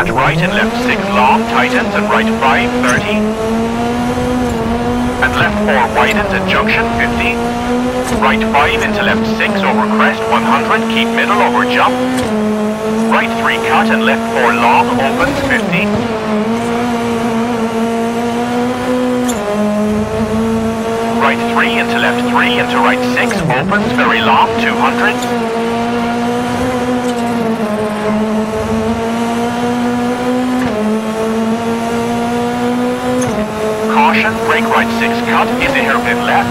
At right and left 6 long, tightens, and right 5, 30. And left 4 widens at junction, 50. Right 5 into left 6 over crest, 100. Keep middle over jump. Right 3 cut and left 4 long, opens, 50. Right 3 into left 3 into right 6, opens, very long, 200. Caution, brake right 6 cut, into hairpin left.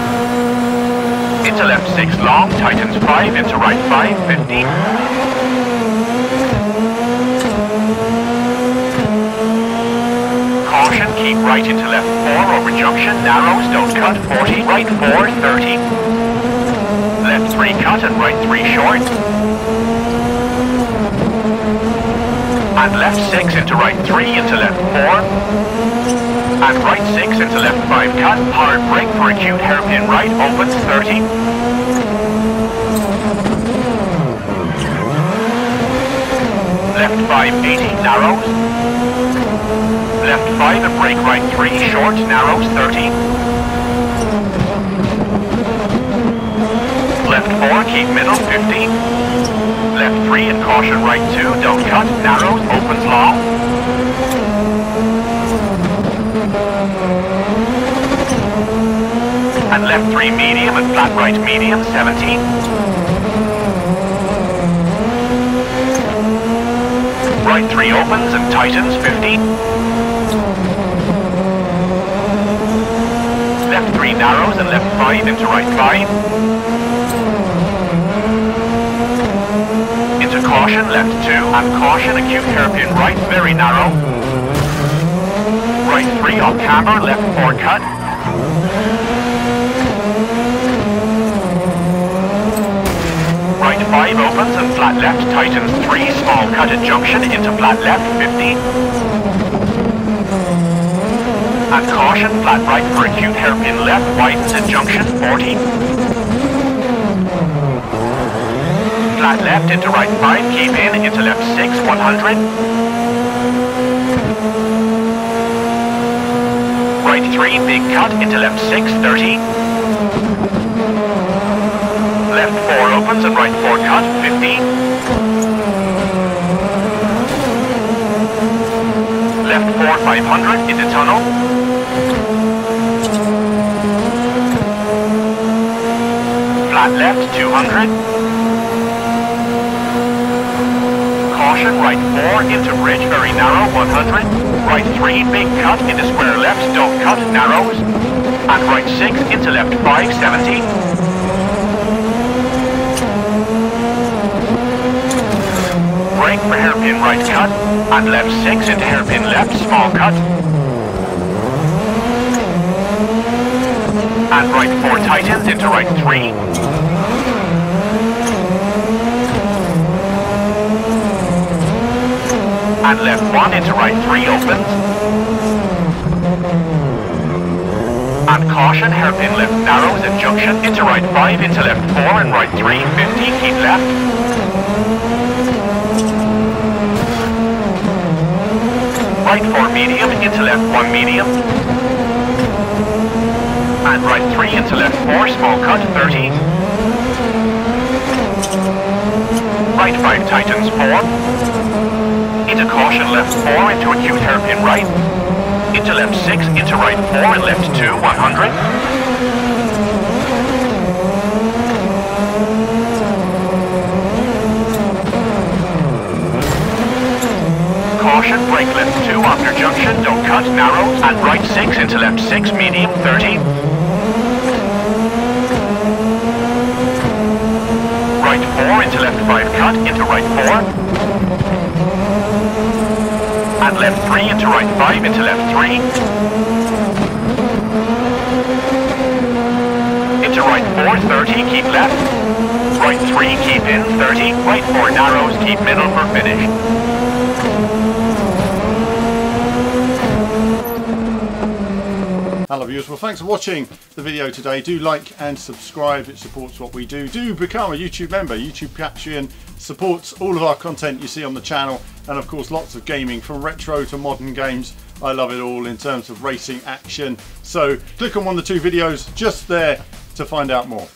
Into left 6 long, tightens 5, into right 5, 50. Caution, keep right into left 4 over junction, narrows, don't cut, 40, right 4, 30. Left 3 cut and right 3 short. And left 6 into right 3 into left 4. And right 6 into left 5 cut, hard brake for acute hairpin right, opens, 30. Left 5, 80, narrows. Left 5 and brake right 3, short, narrows, 30. Left 4, keep middle, 50. Left 3 and caution right 2, don't cut, narrows, opens long. And left 3 medium and flat right medium, 70. Right 3 opens and tightens, 50. Left 3 narrows and left 5 into right 5. Into caution, left 2 and caution, acute hairpin right, very narrow. Right 3 off camber, left 4 cut. Right 5 opens and flat left, tightens 3, small cut at junction into flat left, 50. And caution, flat right for acute hairpin left, widens at junction, 40. Flat left into right 5, keep in into left 6, 100. Right 3, big cut into left 6, 30. Left 4 opens and right 4 cut, 50. Left 4, 500 into tunnel. Flat left, 200. Caution, right 4 into bridge, very narrow, 100. Right 3, big cut into square left, don't cut, narrows. And right 6 into left 5, 70. Brake for hairpin right cut, and left 6 into hairpin left, small cut. And right 4 tightens into right 3. And left 1 into right 3 opens. And caution, hairpin left narrows at junction, into right 5, into left 4 and right 3, 50, keep left. Right 4 medium into left 1 medium. And right 3 into left 4, small cut, 30. Right 5 tightens 4. Into caution left 4 into acute hairpin right. Into left 6 into right 4 and left 2, 100. Caution, brake left 2 after junction, don't cut, narrow, and right 6 into left 6, medium, 30. Right 4 into left 5, cut, into right 4. And left 3 into right 5, into left 3. Into right 4, 30, keep left. Right 3, keep in, 30. Right 4 narrows, keep middle for finish. Hello viewers, well thanks for watching the video today. Do like and subscribe, it supports what we do. Do become a YouTube member. YouTube Patreon supports all of our content you see on the channel, and of course lots of gaming from retro to modern games. I love it all in terms of racing action. So click on one of the two videos just there to find out more.